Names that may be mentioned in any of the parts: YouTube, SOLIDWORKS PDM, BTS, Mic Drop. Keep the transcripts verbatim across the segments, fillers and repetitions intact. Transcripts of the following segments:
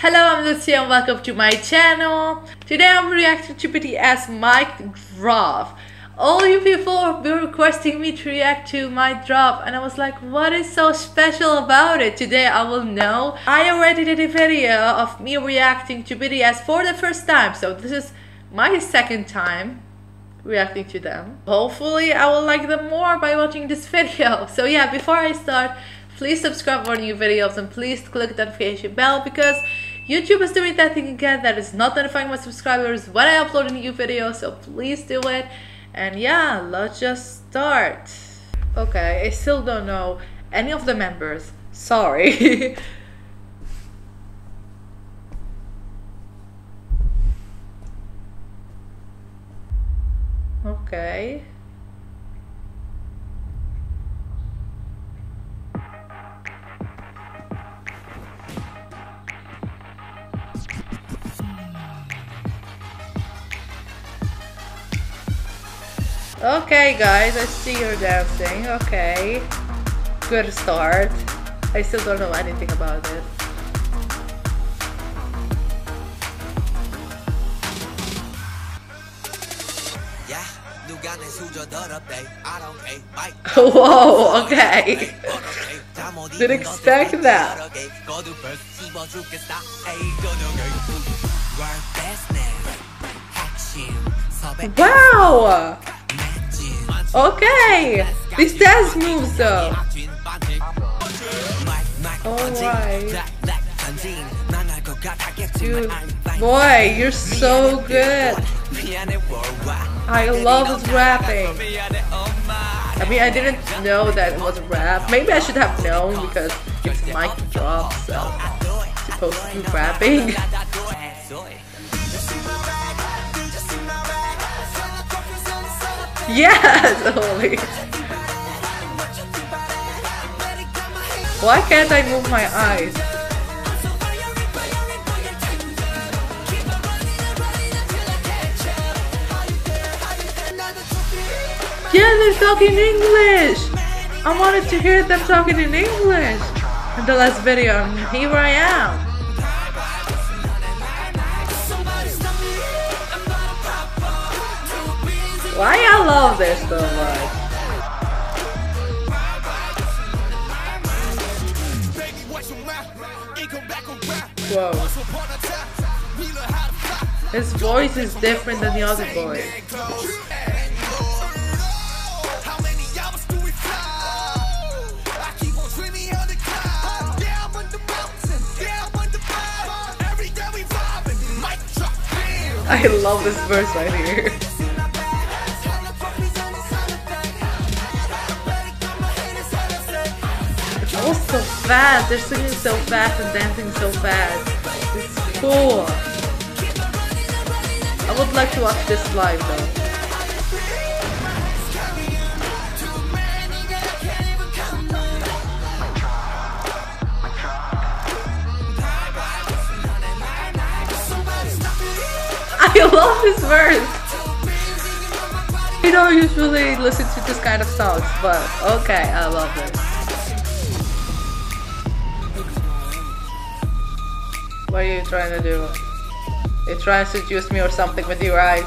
Hello, I'm Lucy and welcome to my channel. Today I'm reacting to B T S Mic Drop. All you people were requesting me to react to Mic Drop and I was like, what is so special about it? Today I will know. I already did a video of me reacting to B T S for the first time, so this is my second time reacting to them. Hopefully I will like them more by watching this video. So yeah, before I start, please subscribe for new videos and please click the notification bell because YouTube is doing that thing again that is not notifying my subscribers when I upload a new video, so please do it. And yeah, let's just start. Okay, I still don't know any of the members. Sorry. Okay. Okay guys, I see you're dancing. Okay, good start. I still don't know anything about it. Whoa, okay. Didn't expect that. Wow! Okay, these dance moves though. Alright. Dude, boy, you're so good. I love his rapping. I mean, I didn't know that it was a rap. Maybe I should have known because it's Mic Drop, so it's supposed to be rapping. Yes, holy. Why can't I move my eyes? Yeah, they're talking English. I wanted to hear them talking in English in the last video, and here I am. Why I love this so much? Whoa. His voice is different than the other boy. I love this verse right here. Oh, so fast, they're singing so fast and dancing so fast. It's cool. I would like to watch this live though. I love this verse. You don't usually listen to this kind of songs, but okay, I love it. What are you trying to do? You're trying to seduce me or something with your eyes.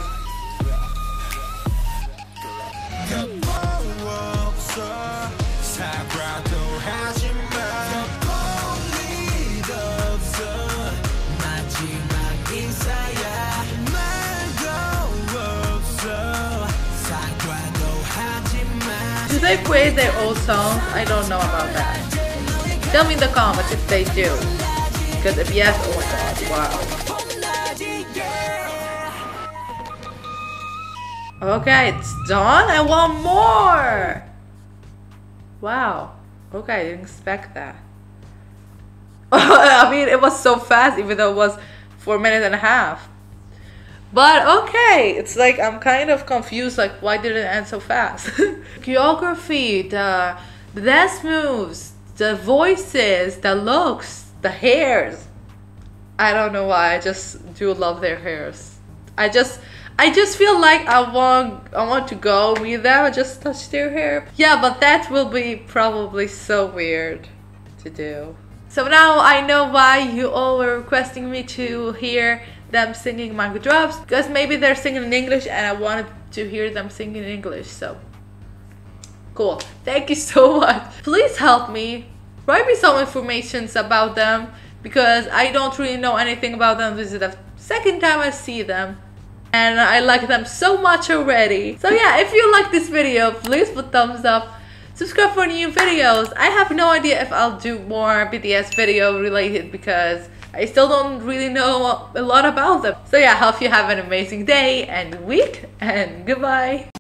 Do they play their old songs? I don't know about that. Tell me in the comments if they do. Because if yes, oh my god, wow. Okay, it's done. I want more. Wow. Okay, I didn't expect that. I mean, it was so fast, even though it was four minutes and a half. But okay, it's like I'm kind of confused. Like, why did it end so fast? Choreography, the, the dance moves, the voices, the looks. The hairs, I don't know why, I just do love their hairs. I just I just feel like I want I want to go with them and just touch their hair. Yeah, but that will be probably so weird to do. So now I know why you all were requesting me to hear them singing Mic Drops, because maybe they're singing in English and I wanted to hear them singing in English. So cool, thank you so much. Please help me, write me some informations about them, because I don't really know anything about them. This is the second time I see them and I like them so much already. So yeah, if you like this video, please put thumbs up, subscribe for new videos. I have no idea if I'll do more B T S video related because I still don't really know a lot about them. So yeah, I hope you have an amazing day and week, and goodbye.